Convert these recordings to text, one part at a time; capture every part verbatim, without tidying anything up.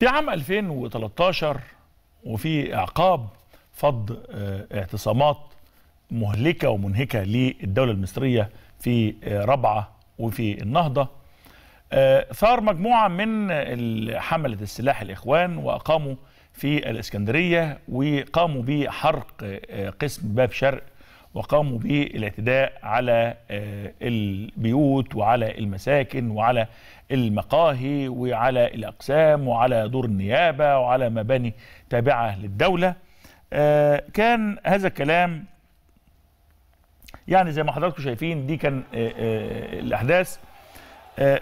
في عام ألفين وثلاثة عشر وفي اعقاب فض اعتصامات مهلكه ومنهكه للدوله المصريه في ربعه وفي النهضه، ثار مجموعه من حمله السلاح الاخوان واقاموا في الاسكندريه وقاموا بحرق قسم باب شرق وقاموا بالاعتداء على البيوت وعلى المساكن وعلى المقاهي وعلى الأقسام وعلى دور النيابة وعلى مباني تابعة للدولة. كان هذا الكلام يعني زي ما حضراتكم شايفين، دي كان الأحداث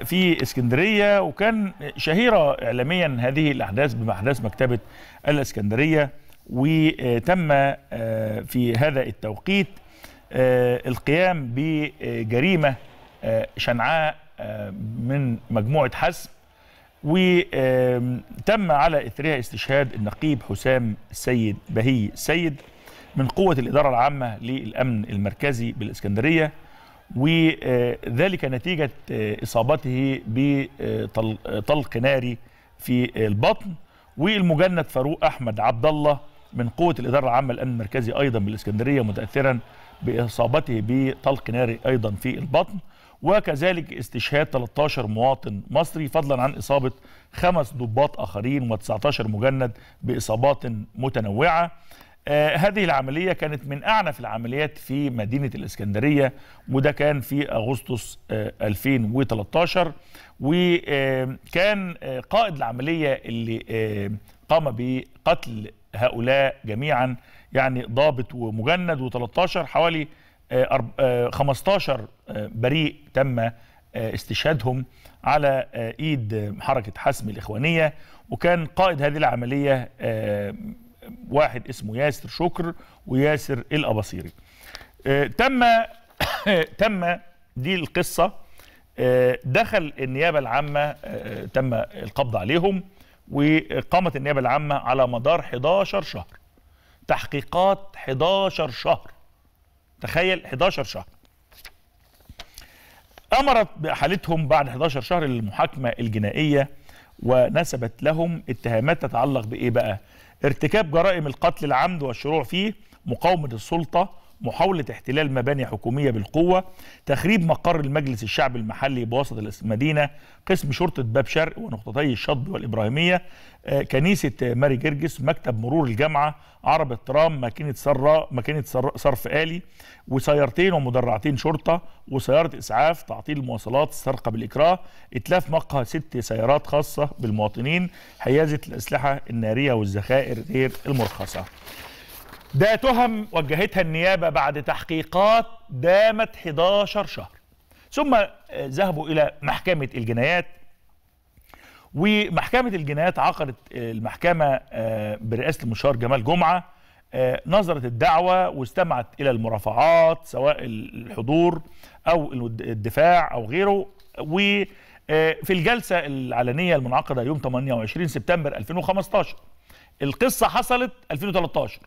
في اسكندرية، وكان شهيرة إعلاميا هذه الأحداث بأحداث مكتبة الإسكندرية، وتم في هذا التوقيت القيام بجريمة شنعاء من مجموعة حسم، وتم على إثرها استشهاد النقيب حسام سيد بهي السيد من قوة الإدارة العامة للأمن المركزي بالإسكندرية، وذلك نتيجة إصابته بطلق ناري في البطن. والمجند فاروق أحمد عبد الله من قوة الإدارة العامة للأمن المركزي أيضا بالإسكندرية متأثرا بإصابته بطلق ناري أيضا في البطن، وكذلك استشهاد ثلاثة عشر مواطن مصري، فضلا عن إصابة خمس ضباط آخرين وتسعة عشر مجند بإصابات متنوعة. آه هذه العملية كانت من أعنف العمليات في مدينة الإسكندرية، وده كان في أغسطس آه ألفين وثلاثة عشر، وكان آه قائد العملية اللي آه قام بقتل هؤلاء جميعا، يعني ضابط ومجند و13 حوالي خمسة عشر بريء تم استشهادهم على ايد حركه حسم الاخوانيه. وكان قائد هذه العمليه واحد اسمه ياسر شكر وياسر الاباصيري. تم تم دي القصه، دخل النيابه العامه، تم القبض عليهم، وقامت النيابه العامه على مدار أحد عشر شهر تحقيقات، أحد عشر شهر، تخيل أحد عشر شهر. أمرت بحالتهم بعد أحد عشر شهر المحاكمة الجنائية، ونسبت لهم اتهامات تتعلق بإيه بقى؟ ارتكاب جرائم القتل العمد والشروع فيه، مقاومة السلطة، محاولة احتلال مباني حكومية بالقوة، تخريب مقر المجلس الشعبي المحلي بوسط المدينة، قسم شرطة باب شرق ونقطتي الشطب والإبراهيمية، كنيسة ماري جرجس، مكتب مرور الجامعة، عربة ترام، ماكينة سراء، ماكينة صرف آلي، وسيارتين ومدرعتين شرطة، وسيارة إسعاف، تعطيل المواصلات، السرقة بالإكراه، إتلاف مقهى ست سيارات خاصة بالمواطنين، حيازة الأسلحة النارية والذخائر غير المرخصة. ده تهم وجهتها النيابة بعد تحقيقات دامت أحد عشر شهر. ثم ذهبوا إلى محكمة الجنايات، ومحكمة الجنايات عقدت المحكمة برئاسة المشار جمال جمعة نظرت الدعوة، واستمعت إلى المرافعات سواء الحضور أو الدفاع أو غيره. وفي الجلسة العلنية المنعقدة يوم ثمانية وعشرين سبتمبر ألفين وخمسة عشر، القصة حصلت ألفين وثلاثة عشر،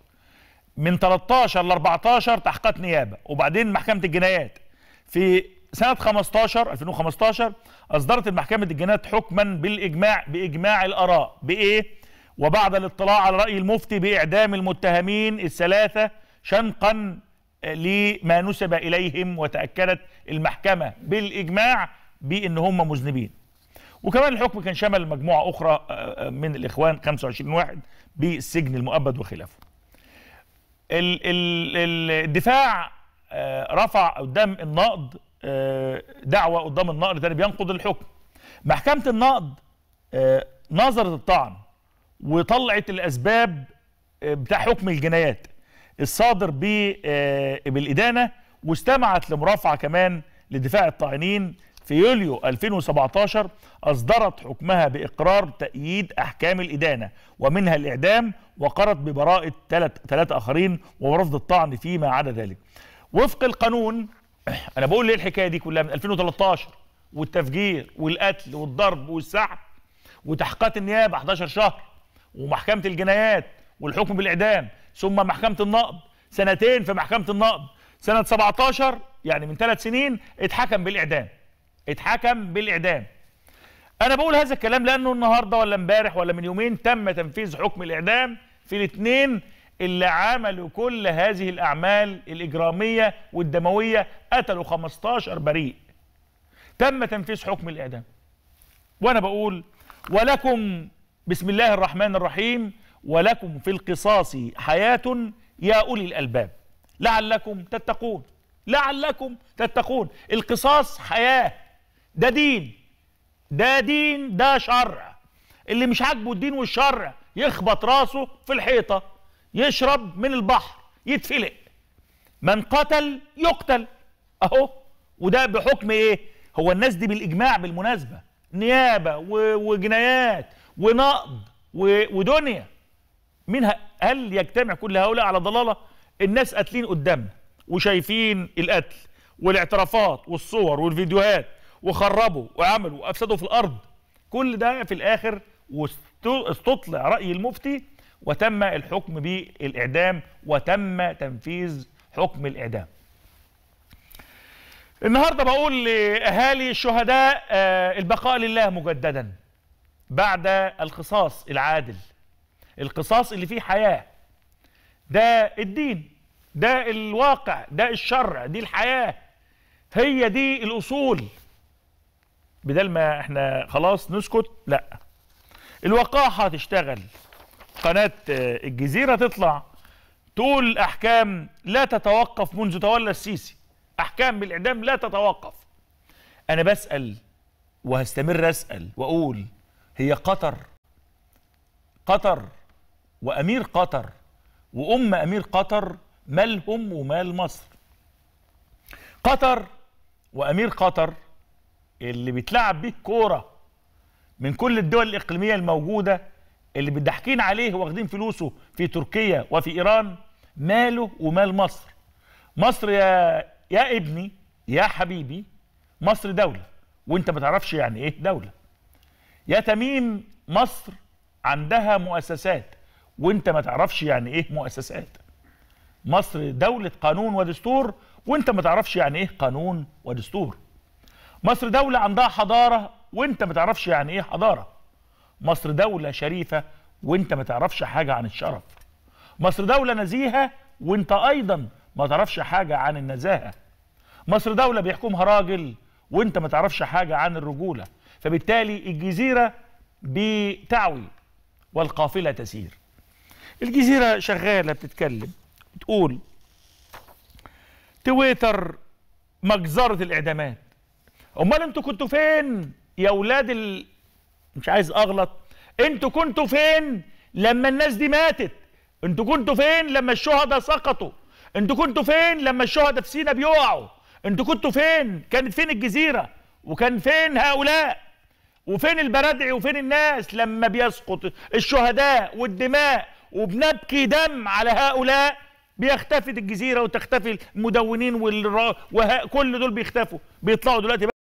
من ثلاثة عشر ل أربعة عشر تحقيقات نيابه، وبعدين محكمه الجنايات في سنه خمسة عشر ألفين وخمسة عشر اصدرت محكمه الجنايات حكما بالاجماع، باجماع الاراء، بايه؟ وبعد الاطلاع على راي المفتي باعدام المتهمين الثلاثه شنقا لما نسب اليهم، وتاكدت المحكمه بالاجماع بان هم مذنبين. وكمان الحكم كان شمل مجموعه اخرى من الاخوان، خمسة وعشرين واحد بالسجن المؤبد وخلافه. الدفاع رفع قدام النقض دعوة قدام النقض تاني بينقض الحكم. محكمة النقض نظرت الطعن وطلعت الأسباب بتاع حكم الجنايات الصادر بالإدانة، واستمعت لمرافعة كمان لدفاع الطاعنين. في يوليو ألفين وسبعة عشر أصدرت حكمها بإقرار تأييد أحكام الإدانة ومنها الإعدام، وقرت ببراءة ثلاثة آخرين ورفض الطعن فيما عدا ذلك وفق القانون. أنا بقول ليه الحكاية دي كلها من ألفين وثلاثة عشر، والتفجير والقتل والضرب والسحب وتحقيقات النيابة أحد عشر شهر، ومحكمة الجنايات والحكم بالإعدام، ثم محكمة النقض، سنتين في محكمة النقض. سنة سبعة عشر يعني من ثلاث سنين اتحكم بالإعدام، اتحكم بالإعدام. انا بقول هذا الكلام لانه النهارده ولا امبارح ولا من يومين تم تنفيذ حكم الاعدام في الاثنين اللي عملوا كل هذه الاعمال الاجراميه والدمويه، قتلوا خمستاشر بريء. تم تنفيذ حكم الاعدام. وانا بقول ولكم بسم الله الرحمن الرحيم ولكم في القصاص حياة يا أولي الألباب لعلكم تتقون، لعلكم تتقون. القصاص حياة، ده دين، ده دين، ده شرع. اللي مش عاجبه الدين والشرع يخبط راسه في الحيطة، يشرب من البحر، يتفلق. من قتل يقتل اهو. وده بحكم ايه؟ هو الناس دي بالإجماع بالمناسبة، نيابة وجنايات ونقض ودنيا. مين هل يجتمع كل هؤلاء على ضلالة؟ الناس قاتلين قدامنا وشايفين القتل والاعترافات والصور والفيديوهات، وخربوا وعملوا وافسدوا في الارض. كل ده في الاخر واستطلع راي المفتي وتم الحكم بالاعدام، وتم تنفيذ حكم الاعدام. النهارده بقول لاهالي الشهداء البقاء لله مجددا بعد القصاص العادل، القصاص اللي فيه حياة. ده الدين، ده الواقع، ده الشرع، دي الحياة، هي دي الأصول. بدل ما احنا خلاص نسكت، لا، الوقاحة تشتغل، قناة الجزيرة تطلع تقول أحكام لا تتوقف منذ تولى السيسي، أحكام بالإعدام لا تتوقف. أنا بسأل وهستمر أسأل وأقول هي قطر، قطر وأمير قطر وأم أمير قطر مالهم ومال مصر؟ قطر وأمير قطر اللي بيتلعب بيه كورة من كل الدول الإقليمية الموجودة، اللي بيضحكين عليه واخدين فلوسه في تركيا وفي إيران، ماله ومال مصر؟ مصر يا يا ابني يا حبيبي، مصر دولة وأنت ما تعرفش يعني إيه دولة. يا تميم، مصر عندها مؤسسات وانت ما تعرفش يعني ايه مؤسسات. مصر دولة قانون ودستور وانت ما تعرفش يعني ايه قانون ودستور. مصر دولة عندها حضارة وانت ما تعرفش يعني ايه حضارة. مصر دولة شريفة وانت ما تعرفش حاجة عن الشرف. مصر دولة نزيهة وانت ايضا ما تعرفش حاجة عن النزاهة. مصر دولة بيحكمها راجل وانت ما تعرفش حاجة عن الرجولة. فبالتالي الجزيرة بتعوي والقافلة تسير. الجزيرة شغالة بتتكلم، بتقول تويتر مجزرة الإعدامات. أمال أنتوا كنتوا فين يا أولاد ال... مش عايز أغلط، أنتوا كنتوا فين لما الناس دي ماتت؟ أنتوا كنتوا فين لما الشهداء سقطوا؟ أنتوا كنتوا فين لما الشهداء في سينا بيقعوا؟ أنتوا كنتوا فين؟ كانت فين الجزيرة؟ وكان فين هؤلاء؟ وفين البرادعي وفين الناس لما بيسقط الشهداء والدماء وبنبكي دم على هؤلاء؟ بيختفي الجزيرة وتختفي المدونين وكل دول بيختفوا، بيطلعوا دلوقتي بقى.